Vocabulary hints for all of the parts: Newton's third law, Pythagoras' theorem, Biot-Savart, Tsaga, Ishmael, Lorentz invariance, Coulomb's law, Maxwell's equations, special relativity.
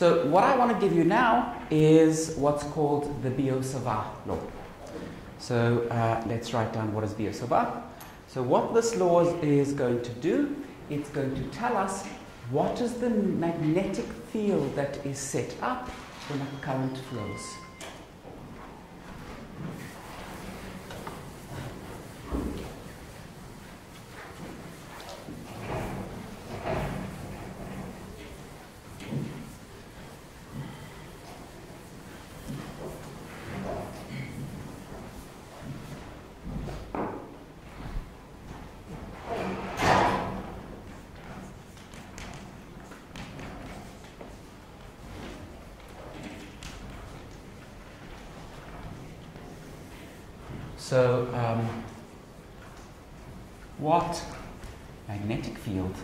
So what I want to give you now is what's called the Biot-Savart law. So let's write down what is Biot-Savart. So what this law is going to do, it's going to tell us what is the magnetic field that is set up when a current flows. So, what magnetic field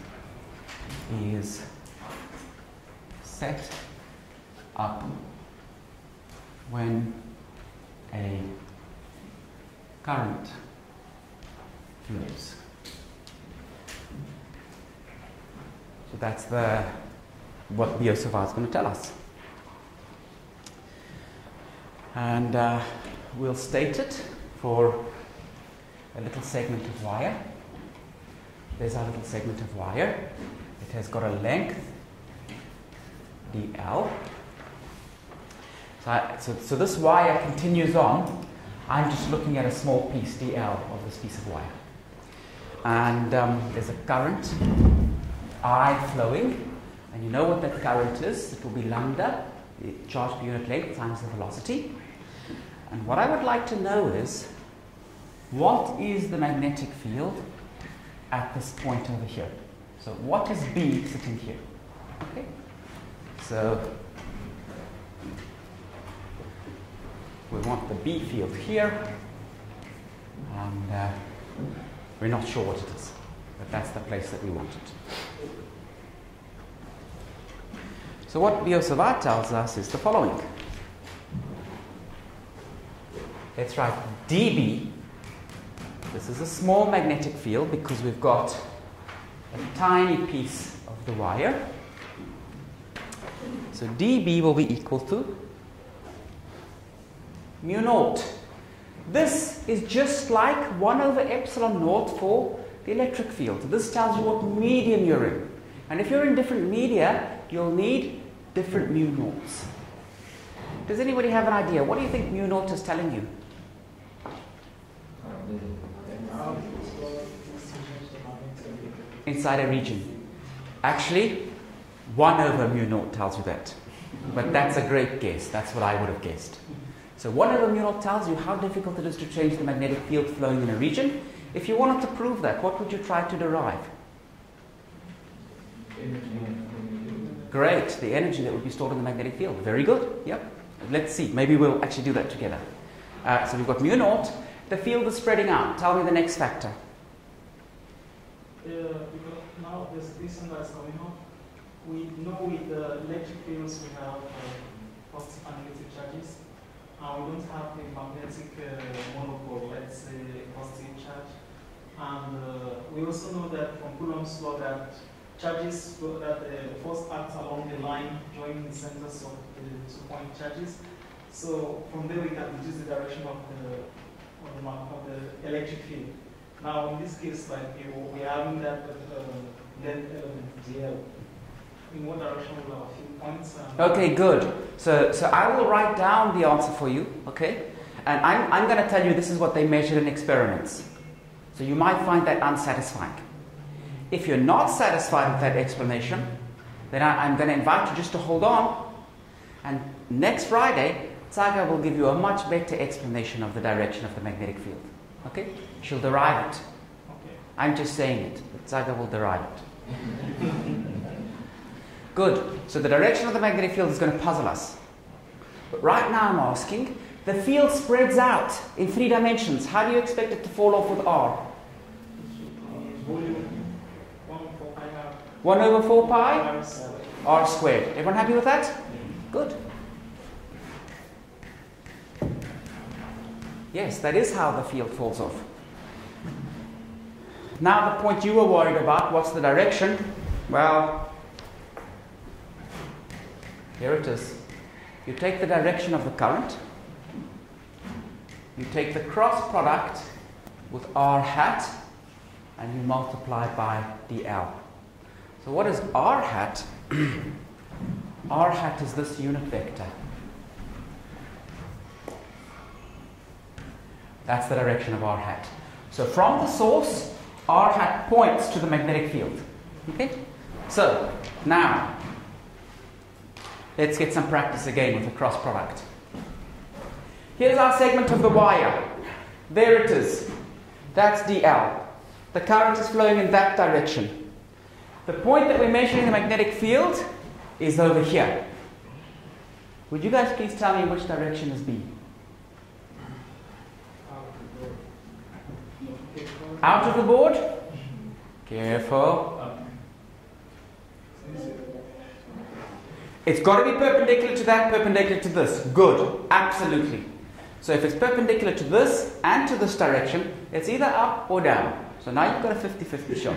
is set up when a current flows? So that's what Biot-Savart is going to tell us, and we'll state it for a little segment of wire. There's our little segment of wire. It has got a length dl. So this wire continues on. I'm just looking at a small piece dl of this piece of wire. And there's a current I flowing. And you know what that current is. It will be lambda, the charge per unit length times the velocity. And what I would like to know is, what is the magnetic field at this point over here? So what is B sitting here? Okay. So we want the B field here, and we're not sure what it is, but that's the place that we want it. So what Biot-Savart tells us is the following. Let's write dB. This is a small magnetic field because we've got a tiny piece of the wire. So dB will be equal to mu naught. This is just like 1 over epsilon naught for the electric field. This tells you what medium you're in. And if you're in different media, you'll need different mu naughts. Does anybody have an idea? What do you think mu naught is telling you? Inside a region. Actually, 1 over mu naught tells you that. But that's a great guess. That's what I would have guessed. So 1 over mu naught tells you how difficult it is to change the magnetic field flowing in a region. If you wanted to prove that, what would you try to derive? Great. The energy that would be stored in the magnetic field. Very good. Yep. Let's see. Maybe we'll actually do that together. So we've got mu naught. The field is spreading out. Tell me the next factor. Because now there's this one that's coming up. We know with the electric fields we have positive and negative charges, and we don't have the magnetic monopole, let's say positive charge. And we also know that from Coulomb's law that charges that force acts along the line joining the centers of the two-point charges. So from there we can deduce the direction of the electric field. Now in this case, like we are having that length dl. In what direction will our field points? Okay, good. So I will write down the answer for you. Okay, and I'm going to tell you this is what they measured in experiments. So you might find that unsatisfying. If you're not satisfied with that explanation, then I'm going to invite you just to hold on. And next Friday, Tsaga will give you a much better explanation of the direction of the magnetic field. Okay? She'll derive it. Okay. I'm just saying it, but Tsaga will derive it. Good. So the direction of the magnetic field is going to puzzle us. But right now I'm asking, the field spreads out in 3 dimensions. How do you expect it to fall off with R? 1 over 4 pi r squared. Everyone happy with that? Good. Yes, that is how the field falls off. Now the point you were worried about, what's the direction? Well, Here it is. You take the direction of the current, you take the cross product with R hat, and you multiply by dl. So what is R hat? R hat is this unit vector. That's the direction of R hat. So from the source, R hat points to the magnetic field. Okay? So now, let's get some practice again with the cross product. Here's our segment of the wire. There it is. That's dl. The current is flowing in that direction. The point that we're measuring the magnetic field is over here. Would you guys please tell me which direction is B? Out of the board? Careful. It's got to be perpendicular to that, perpendicular to this. Good. Absolutely. So if it's perpendicular to this and to this direction, it's either up or down. So now you've got a 50-50 shot.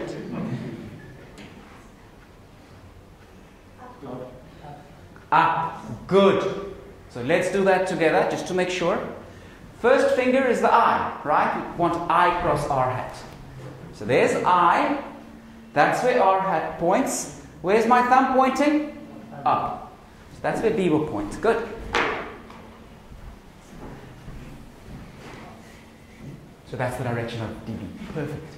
Up. Good. So let's do that together just to make sure. First finger is the I, right? We want I cross R hat. So there's I. That's where R hat points. Where's my thumb pointing? Up. So that's where B will point. Good. So that's the direction of dB. Perfect.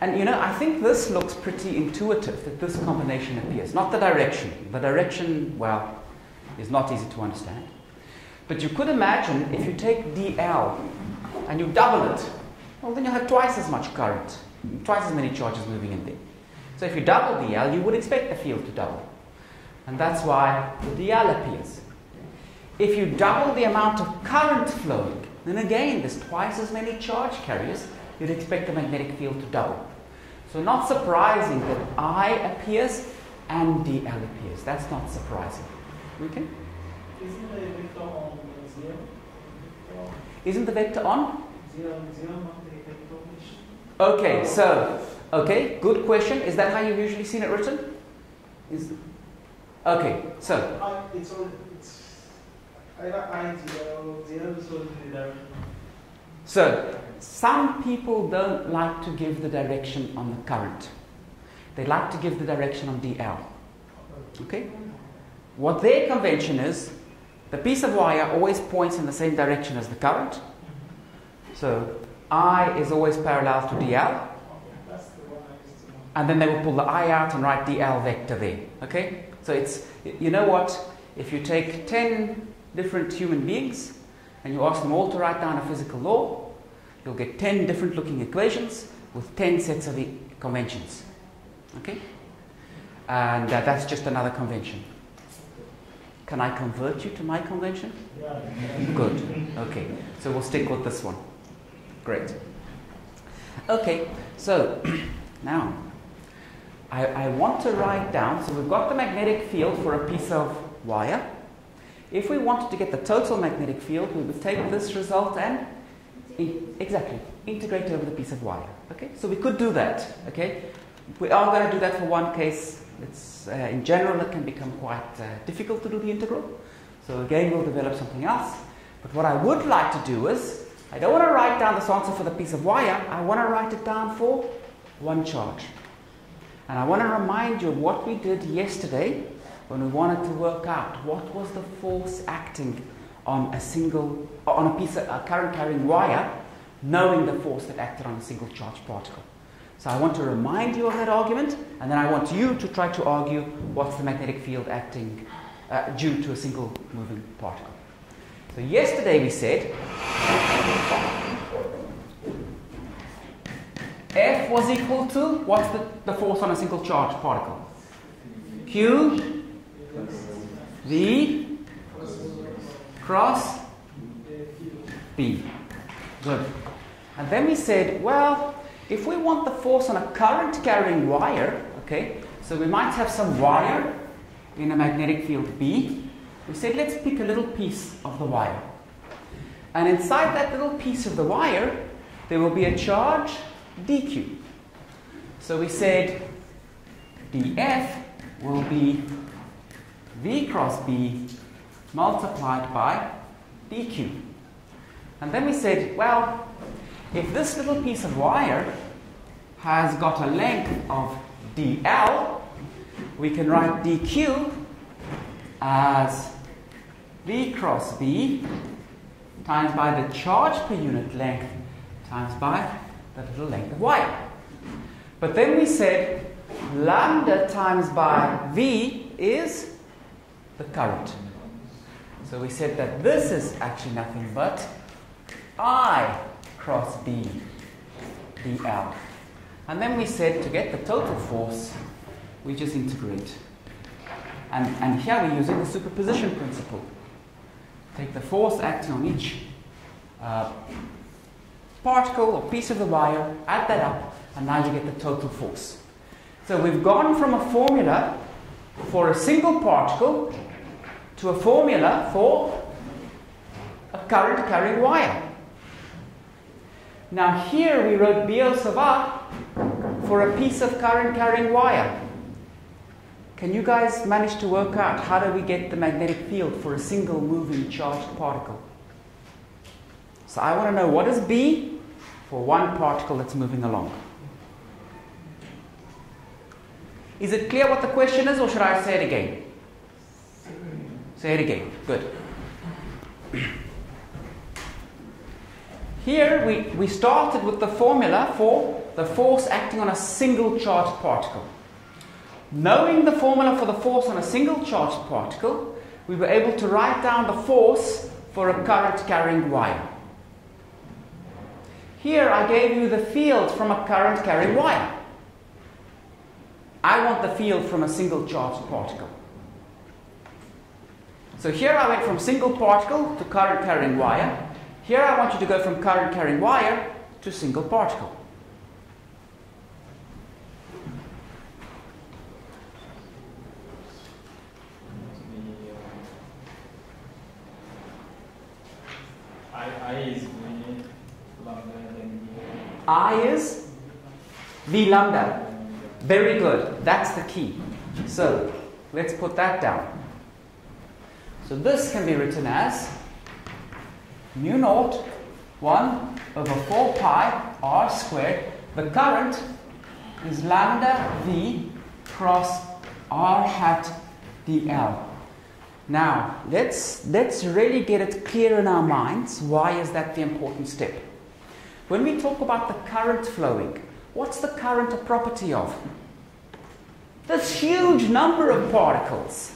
And you know, I think this looks pretty intuitive, that this combination appears. Not the direction. The direction, well, is not easy to understand. But you could imagine if you take dl and you double it, well, then you have twice as much current, twice as many charges moving in there. So if you double dl, you would expect the field to double. And that's why the dl appears. If you double the amount of current flowing, then again, there's twice as many charge carriers, you'd expect the magnetic field to double. So not surprising that I appears and dl appears. That's not surprising. Okay? Isn't the vector on 0? Isn't the vector on? 0, not the vector. Okay, so, okay, good question. Is that how you've usually seen it written? Is, okay, so. It's all, it's, I 0 is all in the direction. So, some people don't like to give the direction on the current. They like to give the direction on dl. Okay? What their convention is, the piece of wire always points in the same direction as the current. So I is always parallel to dl. And then they will pull the I out and write dl vector there. Okay? So it's, you know what? If you take 10 different human beings and you ask them all to write down a physical law, you'll get 10 different looking equations with 10 sets of conventions. Okay? And that's just another convention. Can I convert you to my convention? Yeah. Good. Okay. So we'll stick with this one. Great. Okay. So now I want to write down. So we've got the magnetic field for a piece of wire. If we wanted to get the total magnetic field, we would take this result and integrate it over the piece of wire. Okay. So we could do that. Okay. We are going to do that for one case. It's, in general, it can become quite difficult to do the integral. So again, we'll develop something else. But what I would like to do is, I don't want to write down this answer for the piece of wire. I want to write it down for one charge. And I want to remind you of what we did yesterday when we wanted to work out what was the force acting on a single, on a piece of current-carrying wire, knowing the force that acted on a single charge particle. So I want to remind you of that argument, and then I want you to try to argue what's the magnetic field acting due to a single moving particle. So yesterday we said F was equal to, what's the force on a single charge particle? Q V cross B. Good. And then we said, well, if we want the force on a current-carrying wire, okay, so we might have some wire in a magnetic field B. We said, let's pick a little piece of the wire. And inside that little piece of the wire, there will be a charge dq. So we said dF will be V cross B multiplied by dq. And then we said, well, if this little piece of wire has got a length of dl, we can write dq as V cross B times by the charge per unit length times by the little length of wire. But then we said lambda times by V is the current. So we said that this is actually nothing but I cross B dl. And then we said to get the total force, we just integrate. And here we're using the superposition principle. Take the force acting on each particle or piece of the wire, add that up, and now you get the total force. So we've gone from a formula for a single particle to a formula for a current-carrying wire. Now here we wrote Biot-Savart for a piece of current-carrying wire. Can you guys manage to work out how do we get the magnetic field for a single moving charged particle? So I want to know what is B for one particle that's moving along. Is it clear what the question is, or should I say it again? Say it again. Good. Here we started with the formula for the force acting on a single charged particle. Knowing the formula for the force on a single charged particle, we were able to write down the force for a current-carrying wire. Here I gave you the field from a current-carrying wire. I want the field from a single charged particle. So here I went from single particle to current-carrying wire. Here I want you to go from current-carrying wire to single particle. I is V lambda. Very good. That's the key. So let's put that down. So this can be written as mu naught 1 over 4 pi r squared. The current is lambda V cross r hat dl. Now, let's really get it clear in our minds. Why is that the important step? When we talk about the current flowing, what's the current a property of? This huge number of particles.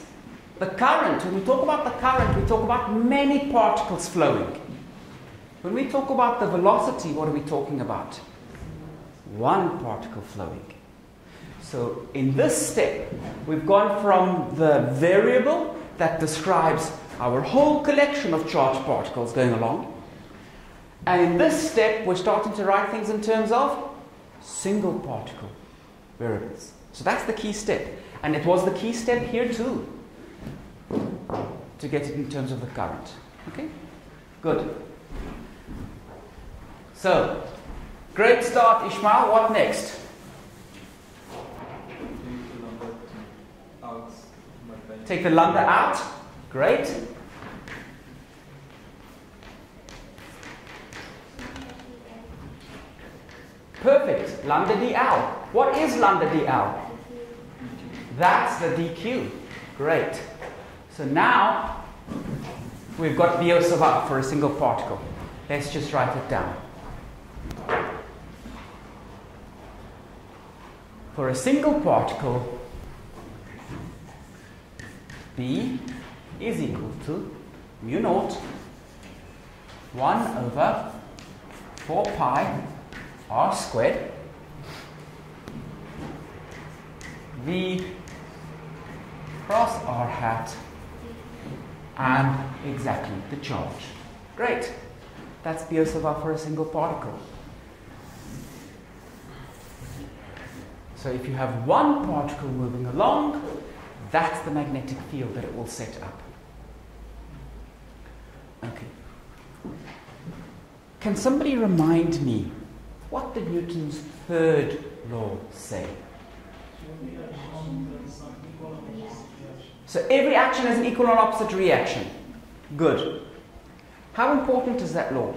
The current, when we talk about the current, we talk about many particles flowing. When we talk about the velocity, what are we talking about? One particle flowing. So in this step, we've gone from the variable that describes our whole collection of charged particles going along. And in this step, we're starting to write things in terms of single particle variables. So that's the key step. And it was the key step here too, to get it in terms of the current. Okay? Good. So, great start, Ishmael. What next? Take the lambda out. Great. Perfect. Lambda dl. What is lambda dl? That's the dq. Great. So now we've got Biot-Savart for a single particle. Let's just write it down. For a single particle, B is equal to mu naught 1 over 4 pi r squared. V cross r hat and exactly the charge. Great. That's Biot-Savart for a single particle. So if you have one particle moving along, that's the magnetic field that it will set up. Okay. Can somebody remind me, what did Newton's third law say? So every action has an equal and opposite reaction. Good. How important is that law?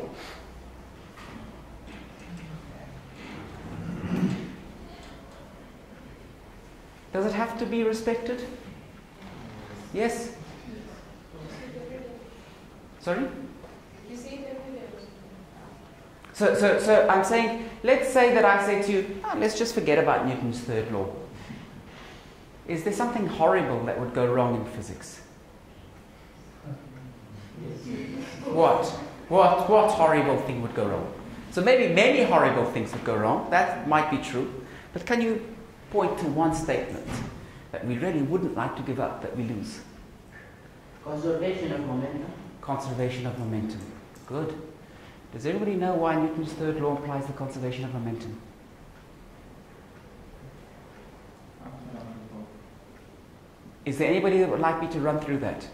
Does it have to be respected? Yes? Sorry? You see it every day. So I'm saying, let's say that I say to you, oh, let's just forget about Newton's third law. Is there something horrible that would go wrong in physics? What horrible thing would go wrong? So maybe many horrible things would go wrong. That might be true. But can you point to one statement that we really wouldn't like to give up, that we lose? Conservation of momentum. Conservation of momentum. Good. Does everybody know why Newton's third law implies the conservation of momentum? Is there anybody that would like me to run through that?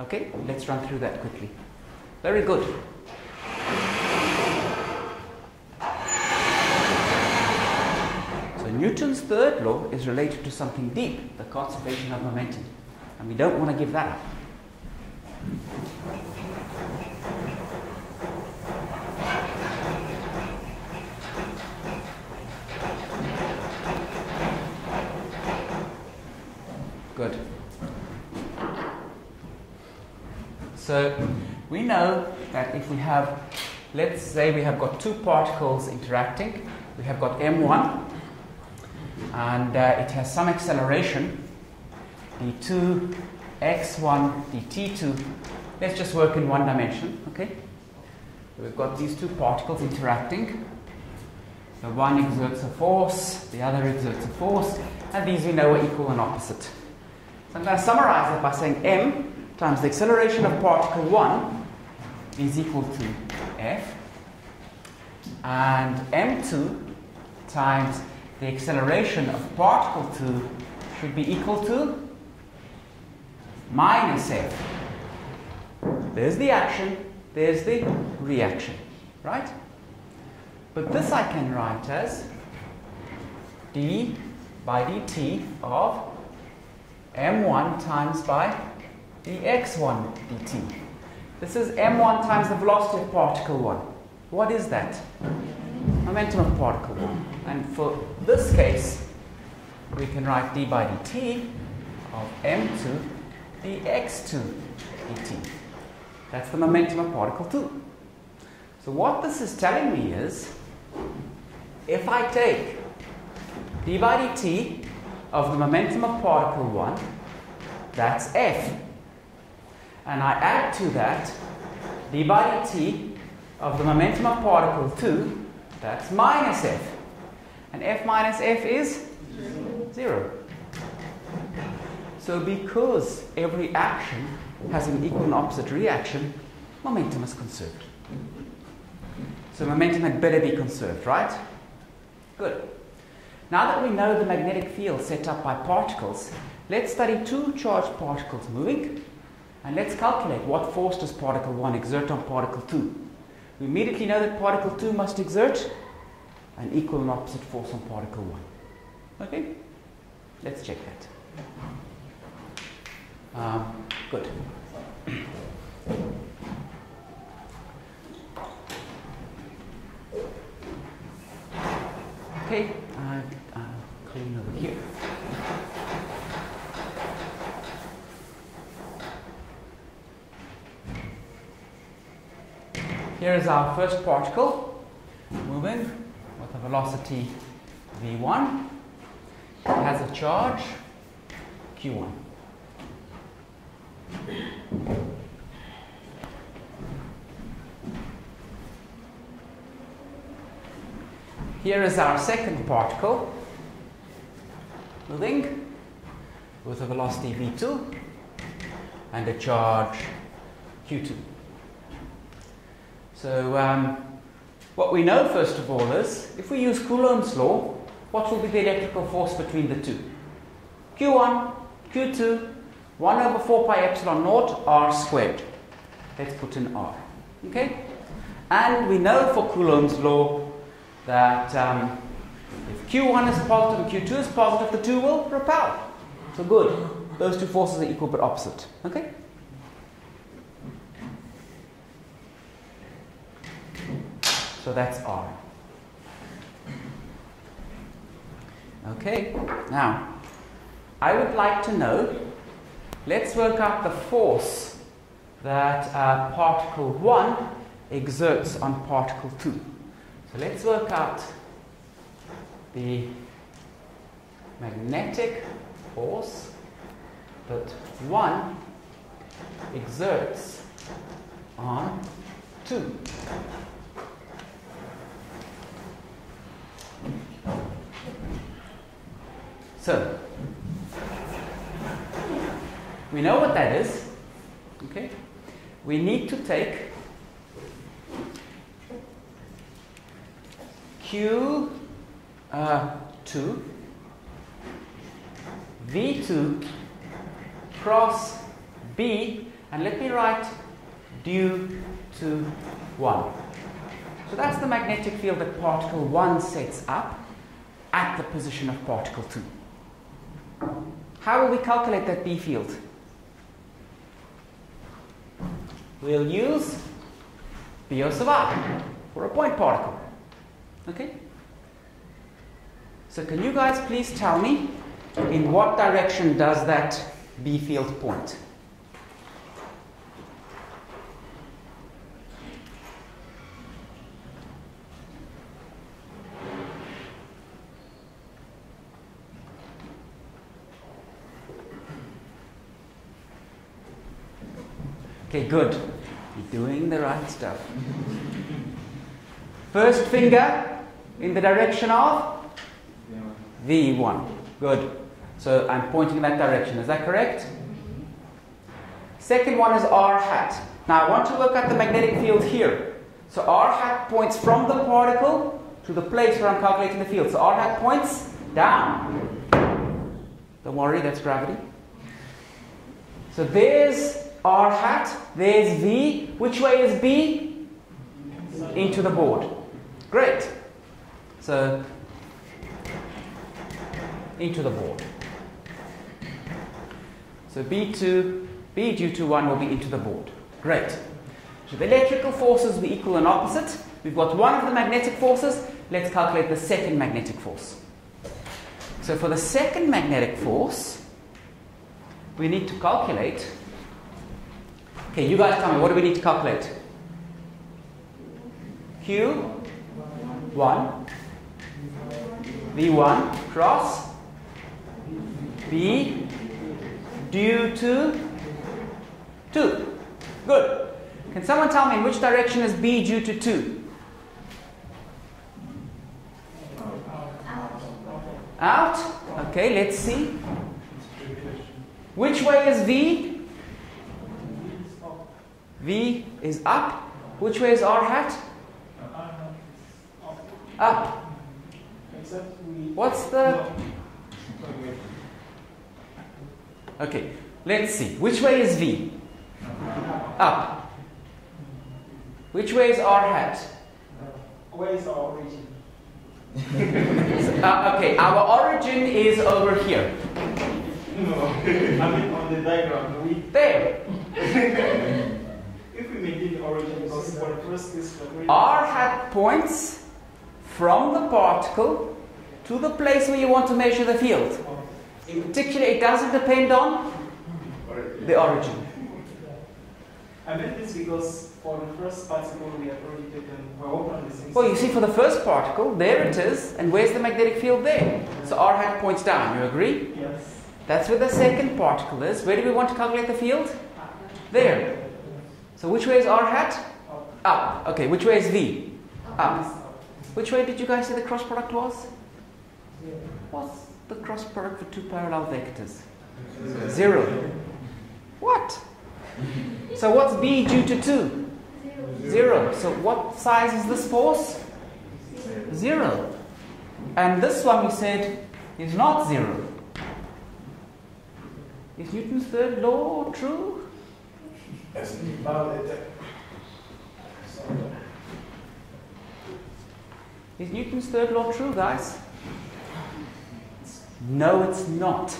Okay, let's run through that quickly. Very good. So Newton's third law is related to something deep, the conservation of momentum. And we don't want to give that up. Good. So we know that if we have, let's say we have got two particles interacting, we have got m1 and it has some acceleration, d2, x1, dt2. Let's just work in one dimension, okay? We've got these two particles interacting. The one exerts a force, the other exerts a force, and these we know are equal and opposite. So I'm going to summarize it by saying m times the acceleration of particle 1 is equal to f, and m2 times the acceleration of particle 2 should be equal to minus f. There's the action, there's the reaction, right? But this I can write as d by dt of m1 times by dx1 dt. This is m1 times the velocity of particle 1. What is that? Momentum of particle 1. And for this case, we can write d by dt of m2 dx2 dt. That's the momentum of particle 2. So what this is telling me is, if I take d by dt of the momentum of particle 1, that's F. And I add to that d by dt of the momentum of particle 2, that's minus F. And F minus F is 0. So because every action has an equal and opposite reaction, momentum is conserved. So momentum had better be conserved, right? Good. Now that we know the magnetic field set up by particles, let's study two charged particles moving, and let's calculate what force does particle 1 exert on particle 2. We immediately know that particle 2 must exert an equal and opposite force on particle 1. Okay? Let's check that. Good. Okay. Clean over here. Here is our first particle moving with a velocity v1. It has a charge q1. Here is our second particle moving with a velocity v2 and a charge q2. So what we know first of all is, if we use Coulomb's law, what will be the electrical force between the two? Q1, Q2, 1 over 4 pi epsilon naught r squared. Let's put in r. Okay? And we know for Coulomb's law that If Q1 is positive and Q2 is positive, the two will repel. So good. Those two forces are equal but opposite. Okay? So that's R. Okay, now I would like to know, let's work out the force that particle 1 exerts on particle 2. So let's work out the magnetic force that 1 exerts on 2. So, we know what that is. Okay? We need to take Q2, V2 cross B, and let me write due to 1. So that's the magnetic field that particle 1 sets up at the position of particle 2. How will we calculate that B field? We'll use Biot-Savart for a point particle. Okay? So can you guys please tell me in what direction does that B field point? Okay, good. You're doing the right stuff. First finger in the direction of V1. Good. So I'm pointing in that direction. Is that correct? Second one is R hat. Now I want to look at the magnetic field here. So R hat points from the particle to the place where I'm calculating the field. So R hat points down. Don't worry, that's gravity. So there's R hat, there's V. Which way is B? Into the board. Great. So, into the board. So B due to 1 will be into the board. Great. So the electrical forces will be equal and opposite. We've got one of the magnetic forces. Let's calculate the second magnetic force. So for the second magnetic force, we need to calculate. Okay, you guys tell me, what do we need to calculate? Q1, V1 cross B due to 2. Good. Can someone tell me in which direction is B due to 2? Out. Okay, let's see. Which way is V? V is up. Which way is R hat? Up. What's the... Okay, let's see. Which way is V? Up. Which way is R hat? Where is our origin? Okay, our origin is over here. No, I mean on the diagram. There. R hat points from the particle to the place where you want to measure the field. In particular, it doesn't depend on the origin. I meant this because for the first particle we have already taken. Well, you see, for the first particle, there it is, and where's the magnetic field there? So R hat points down, you agree? Yes. That's where the second particle is. Where do we want to calculate the field? There. So which way is R hat? Up. Okay, which way is V? Up. Which way did you guys say the cross product was? What's the cross product for two parallel vectors? 0. What? So what's B due to 2? 0. So what size is this force? 0. And this one we said is not 0. Is Newton's third law true? Is Newton's third law true, guys? No, it's not.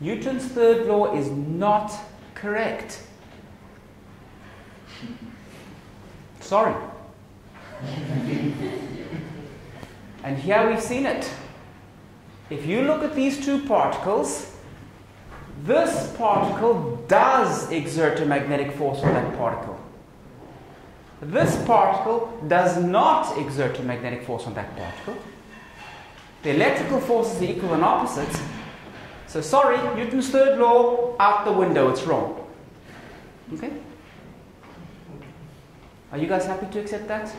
Newton's third law is not correct. Sorry. And here we've seen it. If you look at these two particles, this particle does exert a magnetic force on that particle. This particle does not exert a magnetic force on that particle. The electrical forces are equal and opposites. So sorry, Newton's third law, out the window, it's wrong. Okay? Are you guys happy to accept that?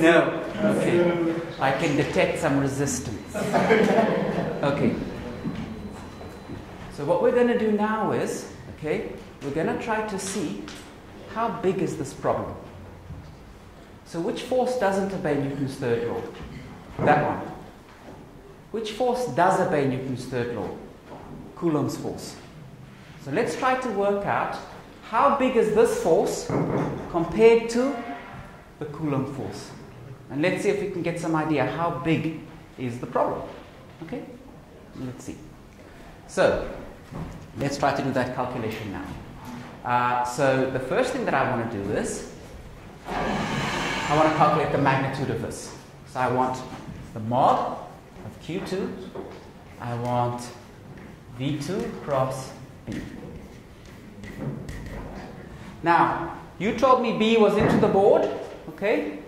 No? Okay. I can detect some resistance. Okay. So what we're going to do now is, okay, we're going to try to see how big is this problem. So which force doesn't obey Newton's third law? That one. Which force does obey Newton's third law? Coulomb's force. So let's try to work out how big is this force compared to the Coulomb force. And let's see if we can get some idea how big is the problem. Okay? Let's see. So let's try to do that calculation now. So the first thing that I want to do is I want to calculate the magnitude of this. So I want the mod of Q2. I want V2 cross B. Now, you told me B was into the board, okay?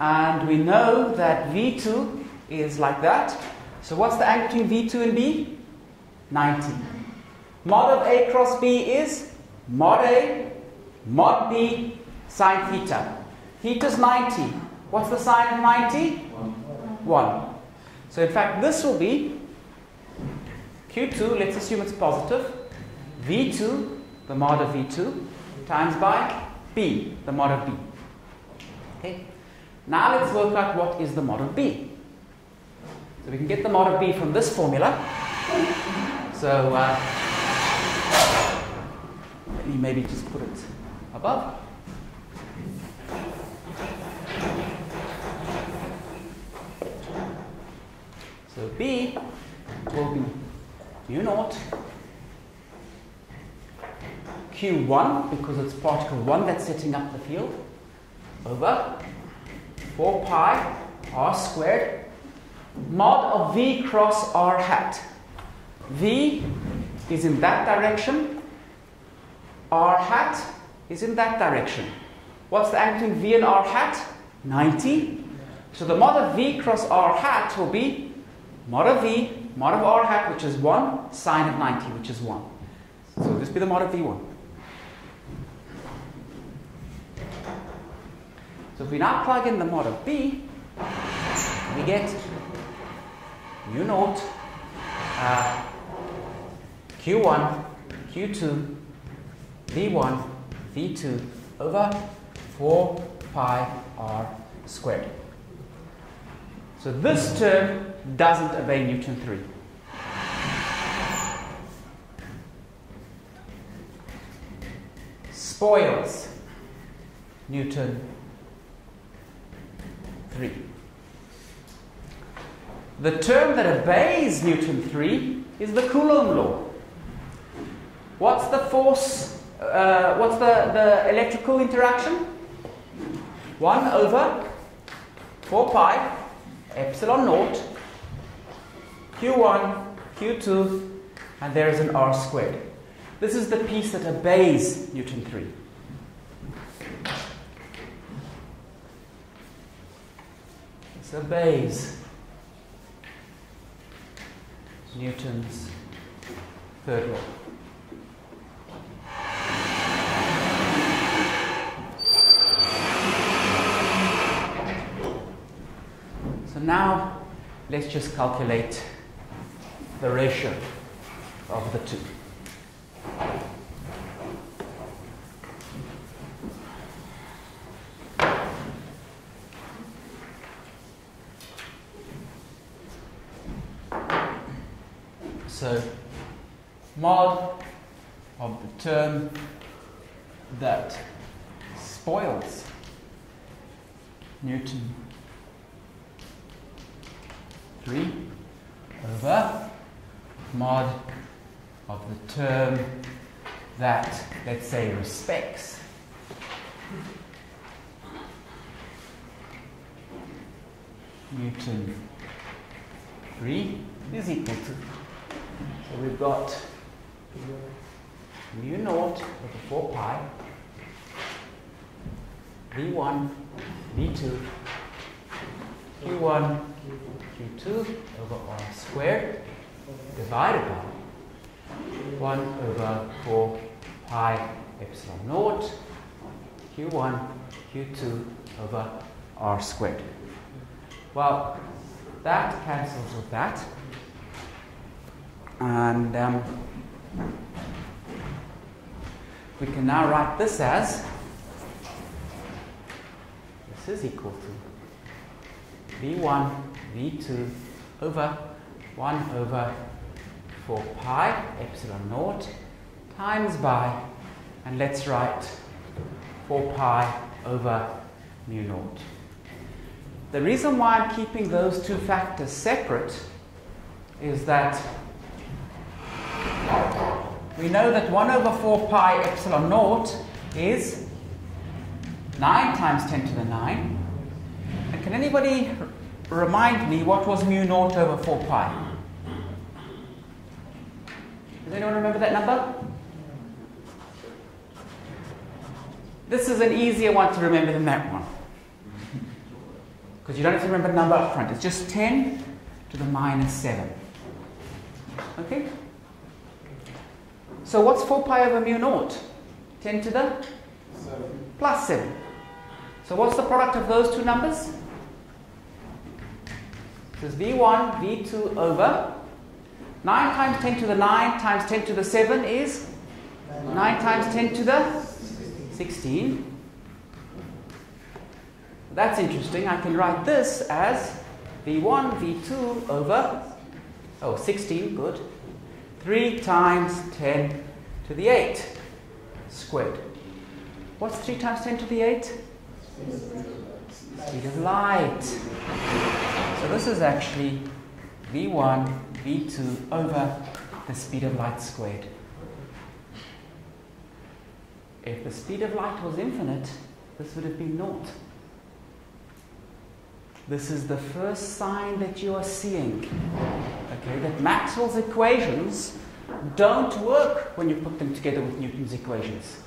And we know that V2 is like that. So what's the angle between V2 and B? 90. Mod of A cross B is mod A, mod B, sine theta. Theta's 90. What's the sine of 90? 1. So in fact, this will be Q2, let's assume it's positive, V2, the mod of V2, times by B, the mod of B. Okay. Now let's work out what is the mod of B. So we can get the mod of B from this formula. So let me maybe just put it above. So B will be mu naught Q1, because it's particle 1 that's setting up the field, over 4 pi r squared mod of V cross r hat. V is in that direction. R hat is in that direction. What's the angle between V and R hat? 90. So the mod of V cross R hat will be mod of V, mod of R hat, which is 1, sine of 90, which is 1. So this will be the mod of V1. So if we now plug in the mod of B, we get mu naught Q1, Q2, V1, V2 over 4 pi r squared. So this term doesn't obey Newton 3. Spoils Newton 3. The term that obeys Newton 3 is the Coulomb law. What's the force? What's the electrical interaction? 1 over 4 pi epsilon naught Q1, Q2, and there is an r squared. This is the piece that obeys Newton 3. This obeys Newton's third law. So now let's just calculate the ratio of the two. So mod of the term that spoils Newton 3 over mod of the term that, let's say, respects Newton 3 is equal to. So we've got mu naught over 4 pi, V1, V2, Q1, Q2 over R squared divided by 1 over 4 pi epsilon naught, Q1, Q2 over R squared. Well, that cancels with that, and we can now write this as, this is equal to V1, V2 over 1 over 4 pi epsilon naught times by, and let's write 4 pi over mu naught. The reason why I'm keeping those two factors separate is that we know that 1 over 4 pi epsilon naught is 9 times 10 to the 9. And can anybody remind me what was mu naught over 4 pi? Does anyone remember that number? This is an easier one to remember than that one, because you don't have to remember the number up front. It's just 10 to the minus 7. Okay? So what's 4 pi over mu naught? 10 to the? 7. Plus 7. So what's the product of those two numbers? This is V1, V2 over 9 times 10 to the 9 times 10 to the 7 is 9 times 10 to the 16. That's interesting. I can write this as V1, V2 over, 16, good, 3 times 10 to the 8 squared. What's 3 times 10 to the 8? Speed of light. So this is actually V1, V2 over the speed of light squared. If the speed of light was infinite, this would have been naught. This is the first sign that you are seeing, okay, that Maxwell's equations don't work when you put them together with Newton's equations.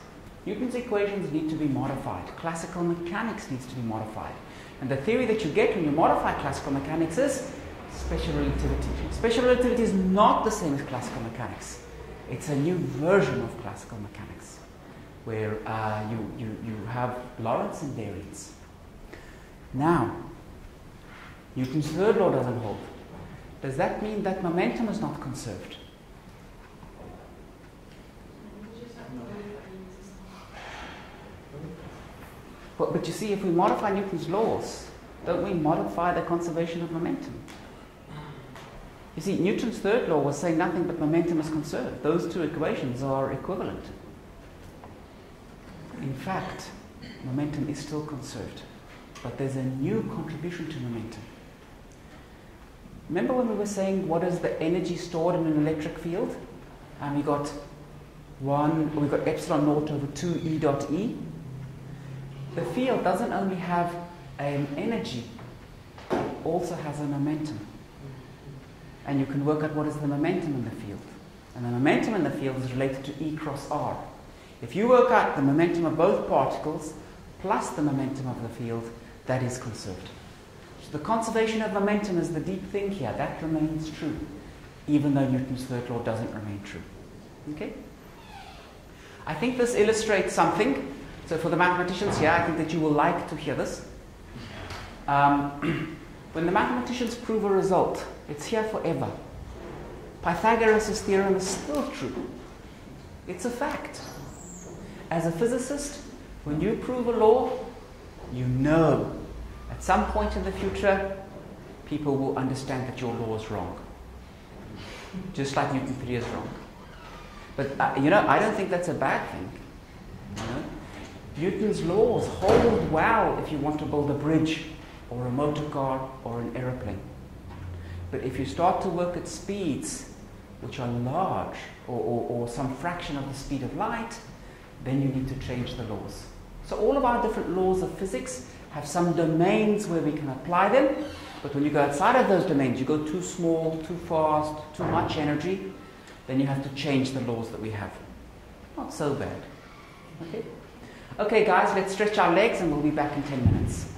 Newton's equations need to be modified. Classical mechanics needs to be modified. And the theory that you get when you modify classical mechanics is special relativity. Special relativity is not the same as classical mechanics. It's a new version of classical mechanics where you have Lorentz invariance. Now, Newton's third law doesn't hold. Does that mean that momentum is not conserved? But you see, if we modify Newton's laws, don't we modify the conservation of momentum? You see, Newton's third law was saying nothing but momentum is conserved. Those two equations are equivalent. In fact, momentum is still conserved, but there's a new contribution to momentum. Remember when we were saying what is the energy stored in an electric field? And we got we got epsilon naught over 2 E dot E. The field doesn't only have an energy, it also has a momentum. And you can work out what is the momentum in the field. And the momentum in the field is related to E cross R. If you work out the momentum of both particles plus the momentum of the field, that is conserved. So the conservation of momentum is the deep thing here. That remains true, even though Newton's third law doesn't remain true. Okay? I think this illustrates something. So for the mathematicians here, I think that you will like to hear this. When the mathematicians prove a result, it's here forever. Pythagoras' theorem is still true. It's a fact. As a physicist, when you prove a law, you know at some point in the future, people will understand that your law is wrong. Just like Newton 3 is wrong. But, I don't think that's a bad thing. Newton's laws hold well if you want to build a bridge or a motor car or an aeroplane. But if you start to look at speeds which are large or some fraction of the speed of light, then you need to change the laws. So all of our different laws of physics have some domains where we can apply them, but when you go outside of those domains, you go too small, too fast, too much energy, then you have to change the laws that we have. Not so bad. Okay, guys, let's stretch our legs and we'll be back in 10 minutes.